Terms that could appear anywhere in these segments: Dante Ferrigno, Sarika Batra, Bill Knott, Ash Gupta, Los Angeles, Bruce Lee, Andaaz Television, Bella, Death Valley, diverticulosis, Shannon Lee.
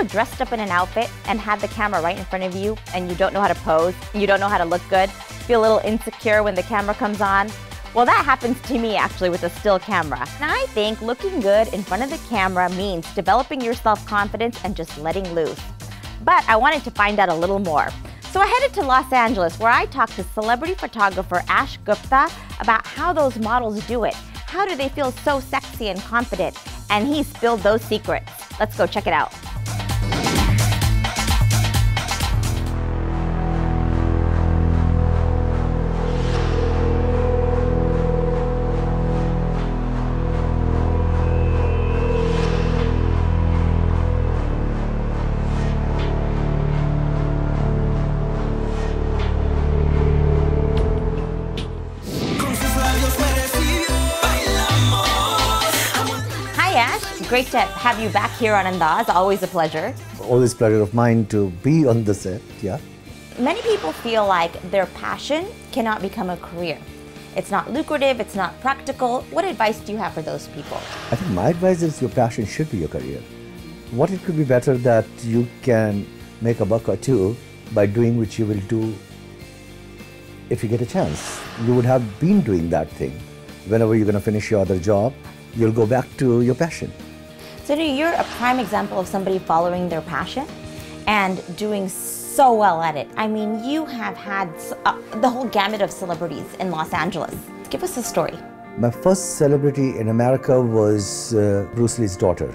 ever dressed up in an outfit and had the camera right in front of you and you don't know how to pose, you don't know how to look good, feel a little insecure when the camera comes on? Well, that happens to me actually with a still camera. And I think looking good in front of the camera means developing your self-confidence and just letting loose. But I wanted to find out a little more. So I headed to Los Angeles where I talked to celebrity photographer Ash Gupta about how those models do it. How do they feel so sexy and confident? And he spilled those secrets. Let's go check it out. Great to have you back here on Andaaz, always a pleasure. Always a pleasure of mine to be on the set, yeah. Many people feel like their passion cannot become a career. It's not lucrative, it's not practical. What advice do you have for those people? I think my advice is your passion should be your career. What it could be better that you can make a buck or two by doing which you will do if you get a chance. You would have been doing that thing. Whenever you're going to finish your other job, you'll go back to your passion. So you're a prime example of somebody following their passion and doing so well at it. I mean, you have had the whole gamut of celebrities in Los Angeles. Give us a story. My first celebrity in America was Bruce Lee's daughter,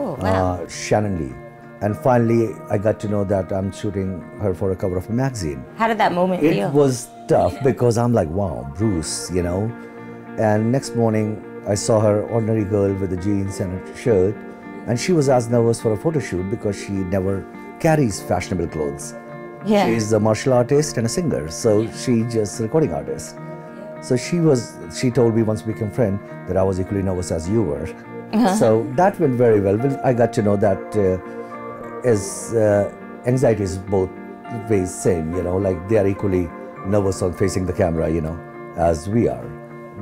oh, wow. Shannon Lee. And finally, I got to know that I'm shooting her for a cover of a magazine. How did that moment feel? It was tough because I'm like, wow, Bruce, you know. And next morning, I saw her, ordinary girl with the jeans and a shirt, and she was as nervous for a photo shoot because she never carries fashionable clothes. Yeah. She's a martial artist and a singer, so she's just a recording artist. So she told me once we became friends that I was equally nervous as you were. So that went very well. I got to know that anxiety is both ways same, you know, like they are equally nervous on facing the camera, you know, as we are,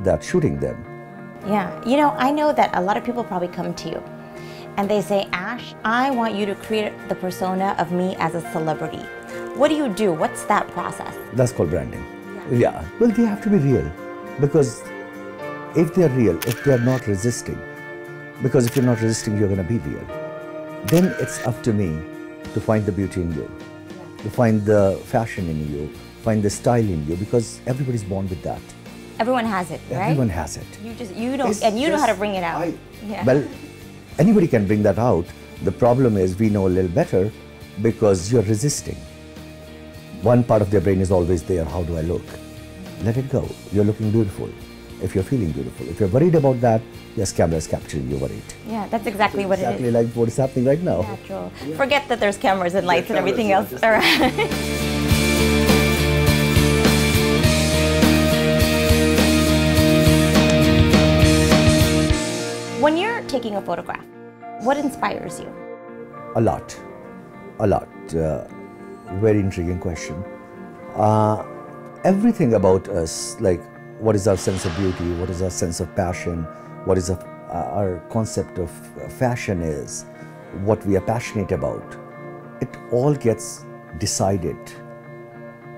that shooting them. Yeah, you know, I know that a lot of people probably come to you and they say, Ash, I want you to create the persona of me as a celebrity. What do you do? What's that process? That's called branding. Yeah. Well, they have to be real, because if they're real, if they're not resisting, because if you're not resisting, you're going to be real. Then it's up to me to find the beauty in you, to find the fashion in you, find the style in you, because everybody's born with that. Everyone has it, right? Everyone has it. You know how to bring it out. Yeah. Well, anybody can bring that out. The problem is we know a little better because you're resisting. One part of their brain is always there, how do I look? Let it go. You're looking beautiful. If you're feeling beautiful. If you're worried about that, yes, camera is capturing you worried. Yeah, that's exactly what it is. Exactly like what is happening right now. Natural. Yeah. Forget that there's cameras and lights and everything else. All right. When you're taking a photograph, what inspires you? A lot. A lot. Very intriguing question. Everything about us, like what is our sense of beauty, what is our sense of passion, what is our concept of fashion is, what we are passionate about, it all gets decided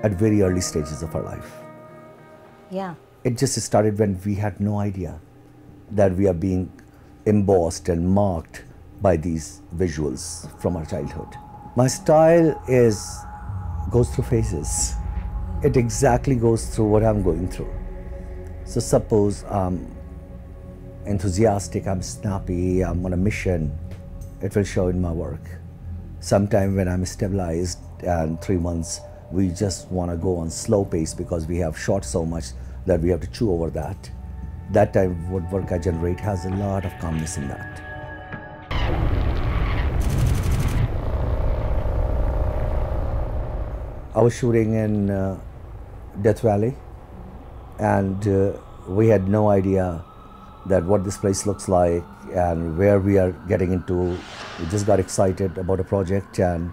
at very early stages of our life. Yeah. It just started when we had no idea that we are being embossed and marked by these visuals from our childhood. My style goes through phases. It exactly goes through what I'm going through. So suppose I'm enthusiastic, I'm snappy, I'm on a mission, it will show in my work. Sometime when I'm stabilized and 3 months, we just want to go on slow pace because we have shot so much that we have to chew over that. That type of work I generate has a lot of calmness in that. I was shooting in Death Valley, and we had no idea that what this place looks like and where we are getting into. We just got excited about a project and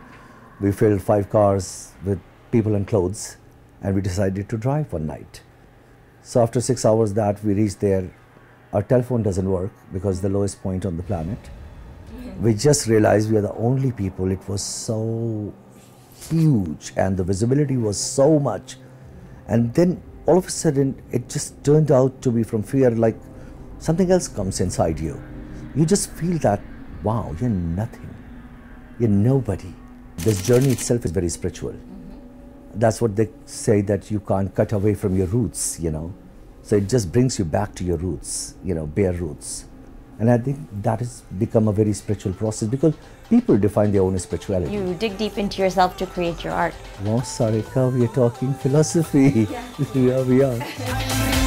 we filled 5 cars with people and clothes, and we decided to drive one night. So after 6 hours that we reached there, our telephone doesn't work because the lowest point on the planet. we just realized we are the only people. It was so huge and the visibility was so much. And then all of a sudden, it just turned out to be from fear, like something else comes inside you. You just feel that, wow, you're nothing. You're nobody. This journey itself is very spiritual. That's what they say, that you can't cut away from your roots, you know. So it just brings you back to your roots, you know, bare roots. And I think that has become a very spiritual process because people define their own spirituality. You dig deep into yourself to create your art. No, Sarika, we are talking philosophy. Yeah, we are.